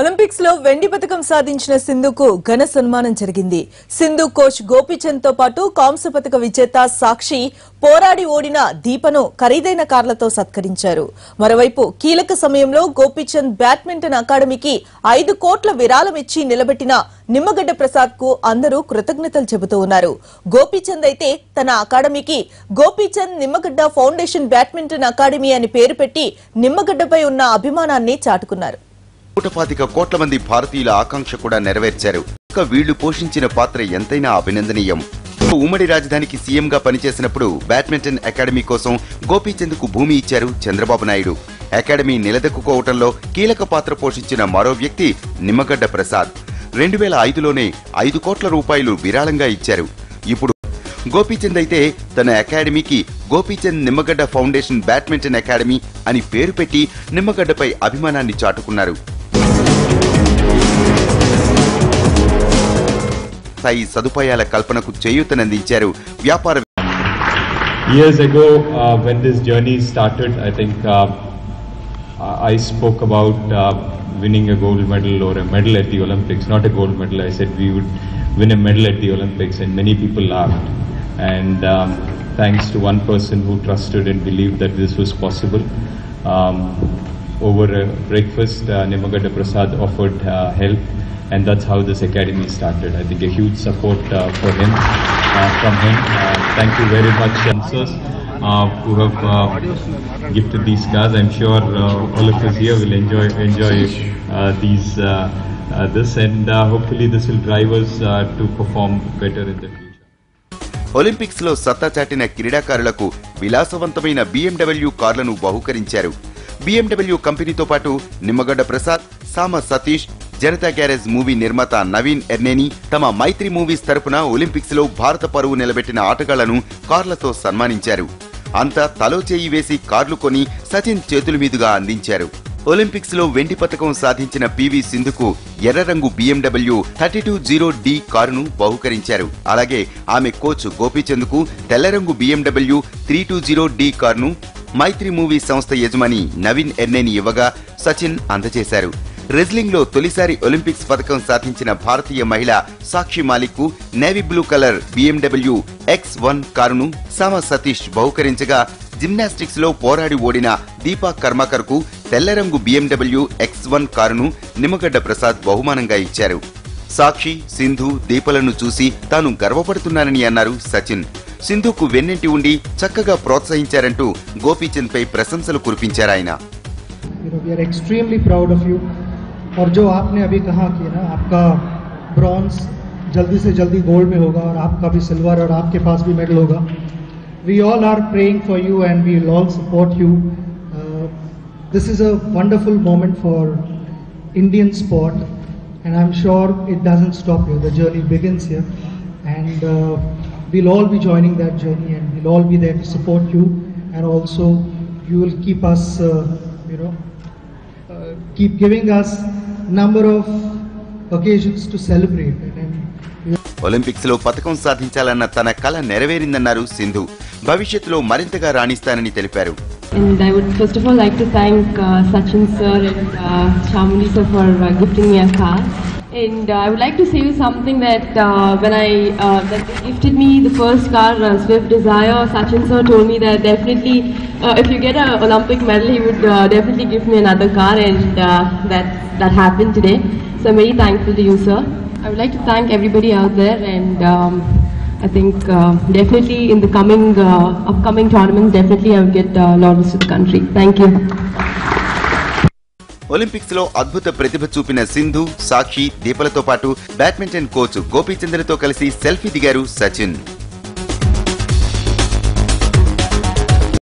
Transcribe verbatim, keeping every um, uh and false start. Olympics lo vendi patakam sadhinchina Sindhuku ghana sanmanam jarigindi. Sindhu coach Gopichand tho patu kaamsa pataka vijeta Sakshi poradi odina Deepanu kharidaina karlato satkarincharu. Maravaipu keelaka samayamlo Gopichand Badminton Academy ki ఐదు కోట్ల విరాళం ఇచ్చి నిలబెట్టిన Nimmagadda Prasad ku andaru కృతజ్ఞతలు చెబుతూ ఉన్నారు. Gopichand అయితే తన అకాడమీకి Gopichand Nimmagadda Foundation Badminton Academy అని పేరు పెట్టి నిమ్మగడ్డపై ఉన్న అభిమానాన్ని చాటుకున్నారు. Utapathica Kotlamandi Partila Akankshakuda Nervecheru, Vidu Poshinch in a Patre Yentena Abinandanium, Umadi Rajdaniki C M Paniches and Apuru, Badminton Academy Kosum, Gopichand Kubumi Cheru, Chandrababu Naidu, Academy Niladaku Kotalo, Kilaka Patra Poshinchina Maro Vyakti, Nimmagadda Prasad, Renduela Aidulone, Aidu Kotla Rupailu, Viralanga Icheru, Yipuru Gopichand Aite, Tana Academy ki, Gopichand Nimmagadda Foundation Badminton Academy, and Perpeti, Nimmagadda Pai Abhimana Nichatukunaru. Years ago, uh, when this journey started, I think uh, I spoke about uh, winning a gold medal or a medal at the Olympics, not a gold medal. I said we would win a medal at the Olympics, and many people laughed. And um, thanks to one person who trusted and believed that this was possible. Um, Over a breakfast, uh, Nimmagadda Prasad offered uh, help, and that's how this academy started. I think a huge support uh, for him, uh, from him. Uh, thank you very much, sponsors, uh, who have uh, gifted these cars. I'm sure uh, all of us here will enjoy enjoy uh, these uh, uh, this, and uh, hopefully this will drive us uh, to perform better in the future. Olympics lo satta chatina kridaakarulaku vilasavantamaina B M W కార్లను బహుకరించారు. B M W company tho patu Nimmagadda Prasad, Sama Satish, Janata Garage movie nirmata Naveen Yerneni tama Mythri Movies tarpuna Olympics lo Bharata paruvu nilabetina aatagalanu కార్లతో సన్మానించారు. Anta talo cheyi vesi కార్లు కొని Sachin చేతుల మీదుగా అందించారు. Olympics lo వెండి పతకం సాధించిన P V Sindhuku ఎర్ర రంగు B M W three two zero D కారును బహుకరించారు. అలాగే ఆమె కోచ్ గోపీచంద్కు తెల్ల రంగు B M W three two zero D కారును Mythri Movies సంస్థ యజమాని నవీన్ ఎర్నేని ఇవ్వగా సచిన్ అందజేశారు. రెజ్లింగ్ లో తొలిసారి ఒలింపిక్స్ పతకం సాధించిన భారతీయ మహిళ సాక్షి మాలిక్కు navy blue colour B M W X one కారును సామ సతీష్ బహుకరించగా జిమ్నాస్టిక్స్ లో పోరాడి ఓడిన దీపక్ కర్మకర్కు తెల్ల రంగు B M W X one కారును నిమ్మగడ్డ ప్రసాద్ బహుమానంగా ఇచ్చారు. సాక్షి సింధు దీపలను చూసి తాను గర్వపడుతున్నానని అన్నారు సచిన్. సింధుకు వెన్నంటి ఉండి చక్కగా ప్రోత్సహించారంటూ గోపీచంద్ పై ప్రశంసలు కురిపించారు ఆయన. We are extremely proud of you और जो आपने अभी कहा कि ना आपका ब्रॉन्ज जल्दी से जल्दी गोल्ड में होगा और आपका भी सिल्वर और आपके पास भी मेडल होगा. We all are praying for you and we will all support you. This is a wonderful moment for Indian sport and I am sure it doesn't stop here. The journey begins here and we'll all be joining that journey and we'll all be there to support you, and also you will keep us uh, you know uh, keep giving us number of occasions to celebrate. Olympics lo patakam sadhinchalana tana kala neraverindannaru Sindhu. Bhavishyattulo marintaga raanistanani teliparu. And I would first of all like to thank uh, Sachin sir and uh, Chamuli sir for uh, gifting me a car. And uh, I would like to say you something that uh, when I uh, that they gifted me the first car, uh, Swift Desire, Sachin sir told me that definitely uh, if you get an Olympic medal, he would uh, definitely give me another car, and uh, that that happened today. So I'm very thankful to you, sir. I would like to thank everybody out there, and um, I think uh, definitely in the coming uh, upcoming tournaments, definitely I will get uh, laurels to the country. Thank you. Olympics lo adbhuta pratibha chupina Sindhu, Sakshi, Deepalato patu badminton coach Gopichand tho kalisi selfie digaru Sachin.